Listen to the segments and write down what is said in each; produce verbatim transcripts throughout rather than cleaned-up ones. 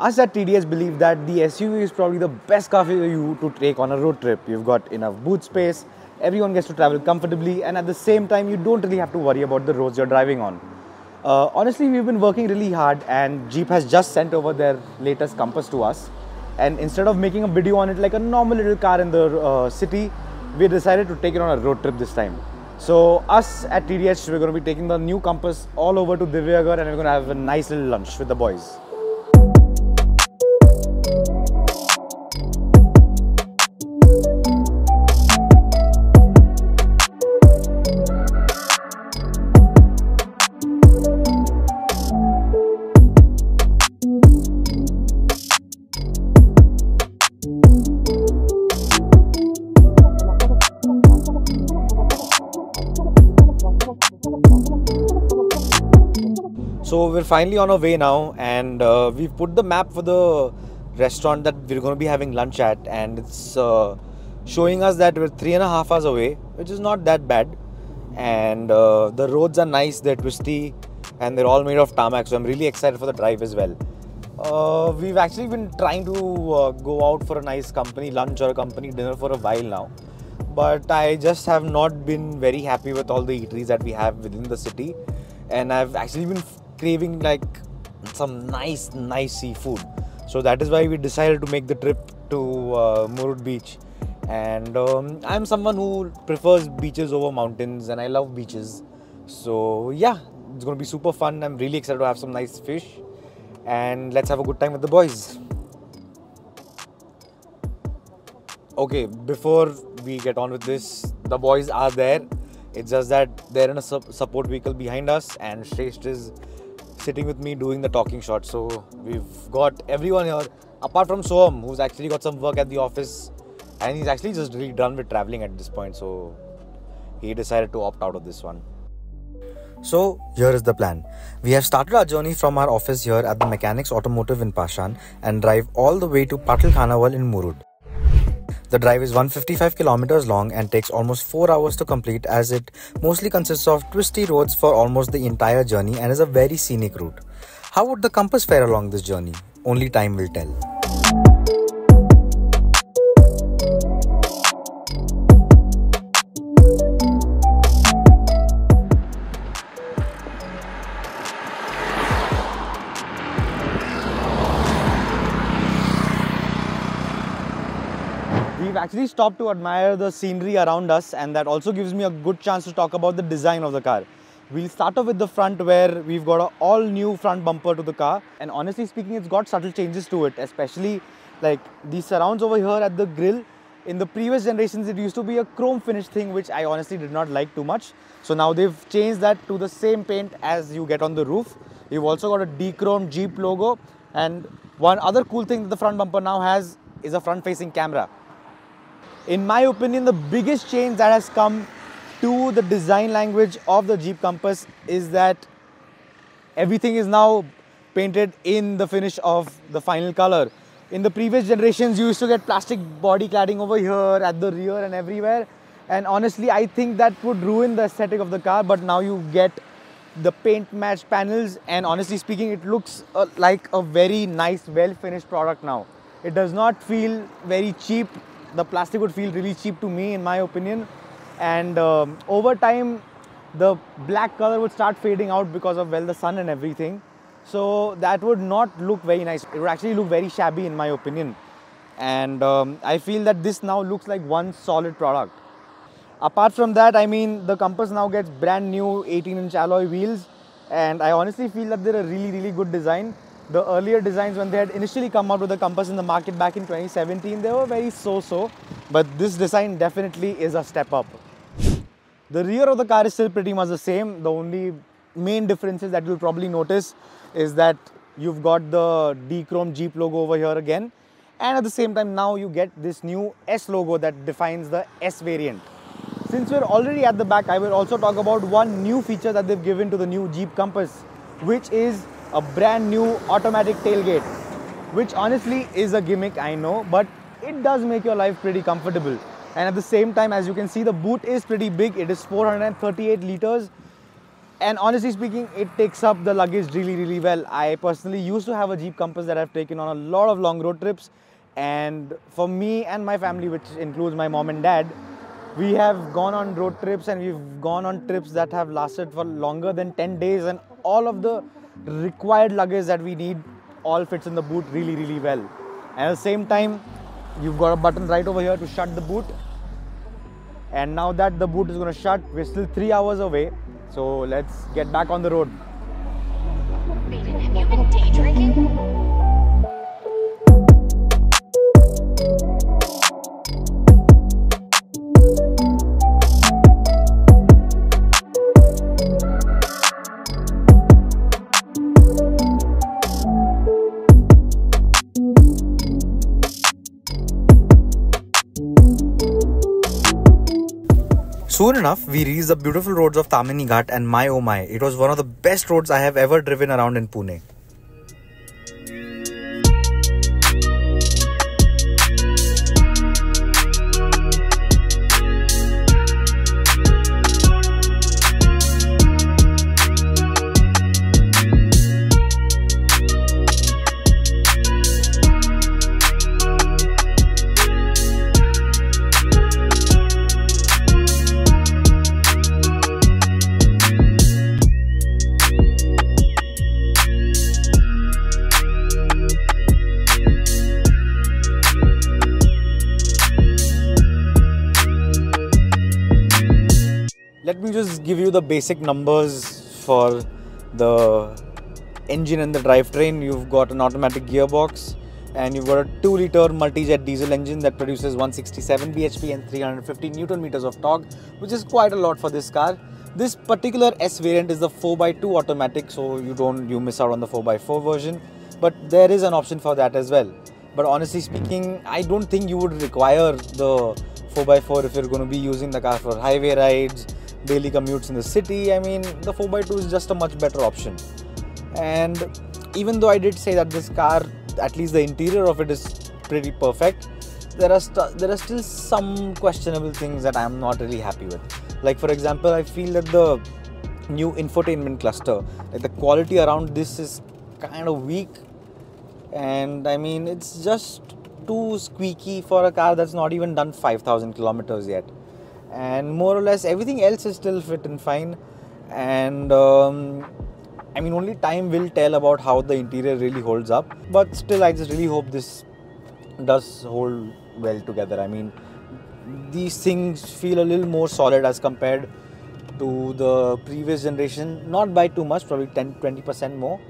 us at T D H believe that the S U V is probably the best car for you to take on a road trip. You've got enough boot space, everyone gets to travel comfortably, and at the same time you don't really have to worry about the roads you're driving on. Uh, honestly, we've been working really hard and Jeep has just sent over their latest Compass to us, and instead of making a video on it like a normal little car in the uh, city, we decided to take it on a road trip this time. So us at T D H, we're going to be taking the new Compass all over to Diveaghar and we're going to have a nice little lunch with the boys. So we're finally on our way now, and uh, we've put the map for the restaurant that we're going to be having lunch at, and it's uh, showing us that we're three and a half hours away, which is not that bad. And uh, the roads are nice, they're twisty and they're all made of tarmac, so I'm really excited for the drive as well. Uh, we've actually been trying to uh, go out for a nice company lunch or a company dinner for a while now, but I just have not been very happy with all the eateries that we have within the city, and I've actually been craving like some nice nice seafood. So that is why we decided to make the trip to uh, Murud Beach. And um, I'm someone who prefers beaches over mountains, and I love beaches. So yeah, it's gonna be super fun. I'm really excited to have some nice fish, and let's have a good time with the boys. Okay, before we get on with this, the boys are there. It's just that they're in a su support vehicle behind us, and Shreshth is sitting with me doing the talking shot. So we've got everyone here apart from Soham, who's actually got some work at the office, and he's actually just really done with traveling at this point, so he decided to opt out of this one. So here is the plan. We have started our journey from our office here at the Mechanics Automotive in Pashan and drive all the way to Patil Khanawal in Murud. The drive is one hundred fifty-five kilometers long and takes almost four hours to complete, as it mostly consists of twisty roads for almost the entire journey and is a very scenic route. How would the Compass fare along this journey? Only time will tell. Actually stopped to admire the scenery around us, and that also gives me a good chance to talk about the design of the car. We'll start off with the front, where we've got an all new front bumper to the car, and honestly speaking, it's got subtle changes to it, especially like the surrounds over here at the grille. In the previous generations, it used to be a chrome finish thing, which I honestly did not like too much. So now they've changed that to the same paint as you get on the roof. You've also got a de-chromed Jeep logo, and one other cool thing that the front bumper now has is a front facing camera. In my opinion, the biggest change that has come to the design language of the Jeep Compass is that everything is now painted in the finish of the final color. In the previous generations, you used to get plastic body cladding over here, at the rear and everywhere. And honestly, I think that would ruin the aesthetic of the car, but now you get the paint matched panels, and honestly speaking, it looks uh, like a very nice, well-finished product now. It does not feel very cheap. The plastic would feel really cheap to me, in my opinion, and um, over time the black color would start fading out because of well the sun and everything, so that would not look very nice. It would actually look very shabby, in my opinion. And um, I feel that this now looks like one solid product. Apart from that, I mean, the Compass now gets brand new eighteen inch alloy wheels, and I honestly feel that they're a really really good design. The earlier designs, when they had initially come out with the Compass in the market back in twenty seventeen, they were very so-so, but this design definitely is a step up. The rear of the car is still pretty much the same. The only main differences that you'll probably notice is that you've got the de-chrome Jeep logo over here again, and at the same time now you get this new S logo that defines the S variant. Since we're already at the back, I will also talk about one new feature that they've given to the new Jeep Compass, which is a brand new automatic tailgate, which honestly is a gimmick, I know, but it does make your life pretty comfortable. And at the same time, as you can see, the boot is pretty big. It is four hundred thirty-eight liters. And honestly speaking, it takes up the luggage really, really well. I personally used to have a Jeep Compass that I've taken on a lot of long road trips. And for me and my family, which includes my mom and dad, we have gone on road trips and we've gone on trips that have lasted for longer than ten days, and all of the required luggage that we need all fits in the boot really, really well. And at the same time, you've got a button right over here to shut the boot. And now that the boot is going to shut, we're still three hours away. So let's get back on the road. Aiden, have you been day drinking? Soon enough, we reached the beautiful roads of Tamini Ghat, and my oh my, it was one of the best roads I have ever driven around in Pune. Let me just give you the basic numbers for the engine and the drivetrain. You've got an automatic gearbox, and you've got a two litre multi-jet diesel engine that produces one hundred sixty-seven B H P and three hundred fifty Newton meters of torque, which is quite a lot for this car. This particular S variant is the four by two automatic, so you don't you miss out on the four by four version, but there is an option for that as well. But honestly speaking, I don't think you would require the four by four if you're going to be using the car for highway rides, daily commutes in the city. I mean, the four by two is just a much better option. And even though I did say that this car, at least the interior of it, is pretty perfect, there are there are still some questionable things that I am not really happy with. Like, for example, I feel that the new infotainment cluster, like the quality around this is kind of weak, and I mean, it's just too squeaky for a car that's not even done five thousand kilometers yet. And more or less everything else is still fit and fine, and um, I mean, only time will tell about how the interior really holds up. But still, I just really hope this does hold well together. I mean, these things feel a little more solid as compared to the previous generation, not by too much, probably ten to twenty percent more.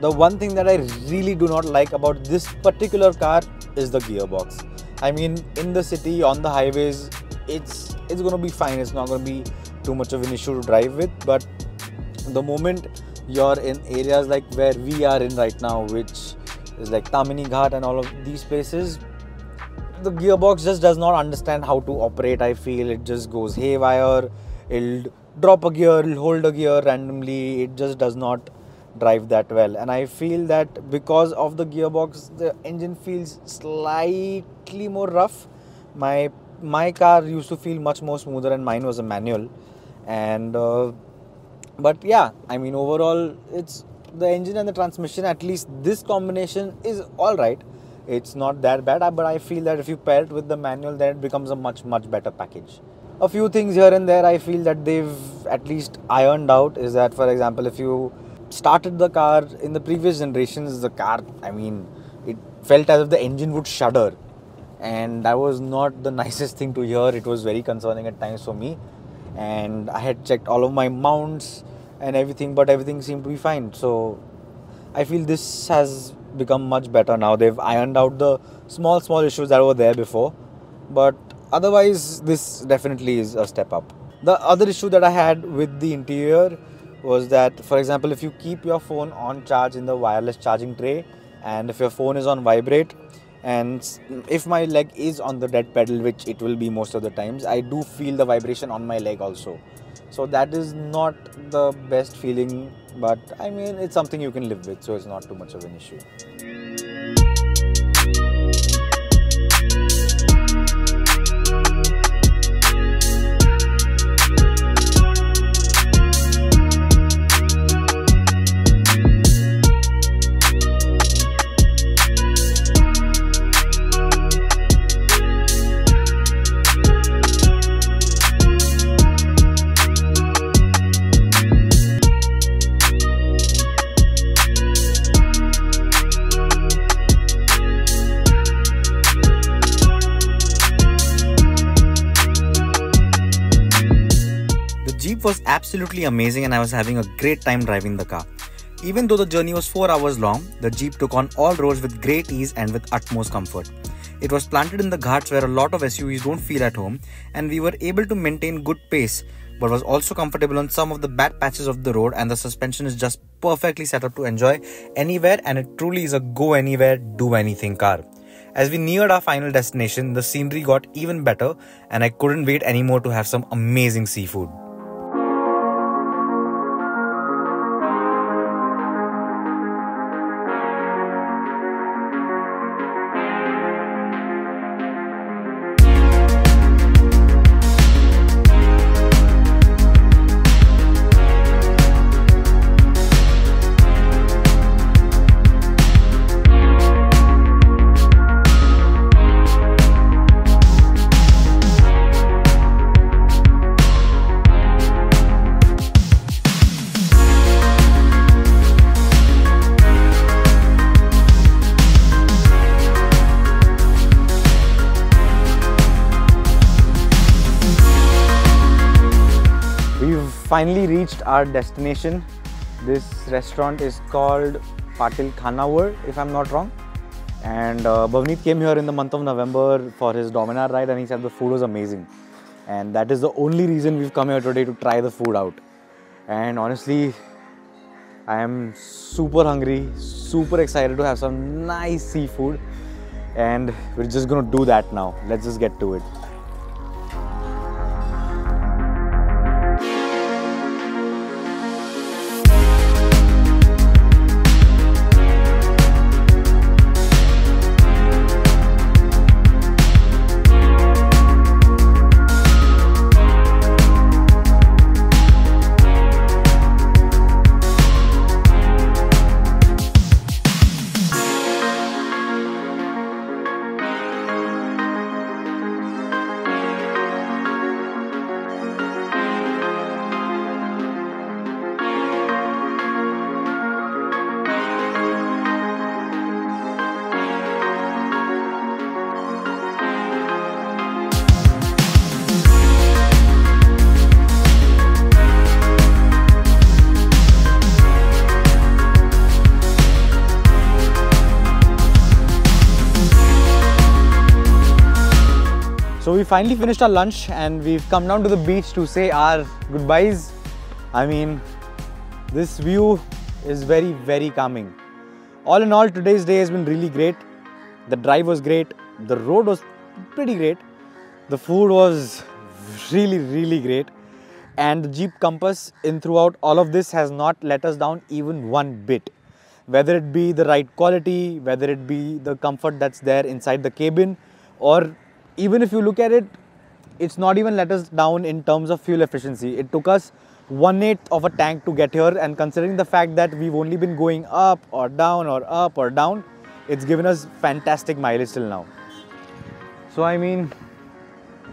The one thing that I really do not like about this particular car is the gearbox. I mean, in the city, on the highways, it's it's gonna be fine. It's not gonna be too much of an issue to drive with. But the moment you're in areas like where we are in right now, which is like Tamini Ghat and all of these places, the gearbox just does not understand how to operate, I feel. It just goes haywire. It'll drop a gear, it'll hold a gear randomly. It just does not drive that well. And I feel that because of the gearbox, the engine feels slightly more rough. My My car used to feel much more smoother, and mine was a manual. And uh, but yeah, I mean, overall, it's the engine and the transmission, at least this combination, is all right. It's not that bad, but I feel that if you pair it with the manual, then it becomes a much much better package. A few things here and there I feel that they've at least ironed out is that, for example, if you started the car in the previous generations, the car, I mean, it felt as if the engine would shudder. And that was not the nicest thing to hear. It was very concerning at times for me. And I had checked all of my mounts and everything, but everything seemed to be fine. So I feel this has become much better now. They've ironed out the small, small issues that were there before. But otherwise, this definitely is a step up. The other issue that I had with the interior was that, for example, if you keep your phone on charge in the wireless charging tray, and if your phone is on vibrate, and if my leg is on the dead pedal, which it will be most of the times, I do feel the vibration on my leg also. So that is not the best feeling, but I mean, it's something you can live with, so it's not too much of an issue. trip was absolutely amazing and I was having a great time driving the car. Even though the journey was four hours long, the Jeep took on all roads with great ease and with utmost comfort. It was planted in the ghats where a lot of S U Vs don't feel at home, and we were able to maintain good pace, but was also comfortable on some of the bad patches of the road, and the suspension is just perfectly set up to enjoy anywhere, and it truly is a go anywhere, do anything car. As we neared our final destination, the scenery got even better and I couldn't wait anymore to have some amazing seafood. Finally reached our destination. This restaurant is called Patil Khanawal, if I'm not wrong. And uh, Bhavneet came here in the month of November for his Dominar ride and he said the food was amazing. And that is the only reason we've come here today, to try the food out. And honestly, I am super hungry, super excited to have some nice seafood. And we're just gonna do that now. Let's just get to it. So we finally finished our lunch and we've come down to the beach to say our goodbyes. I mean, this view is very, very calming. All in all, today's day has been really great. The drive was great. The road was pretty great. The food was really, really great. And the Jeep Compass in throughout all of this has not let us down even one bit. Whether it be the ride quality, whether it be the comfort that's there inside the cabin, or even if you look at it, it's not even let us down in terms of fuel efficiency. It took us one-eighth of a tank to get here, and considering the fact that we've only been going up or down or up or down, it's given us fantastic mileage till now. So I mean,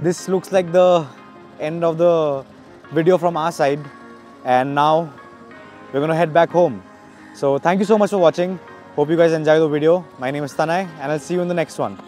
this looks like the end of the video from our side, and now we're gonna head back home. So thank you so much for watching. Hope you guys enjoy the video. My name is Tanay and I'll see you in the next one.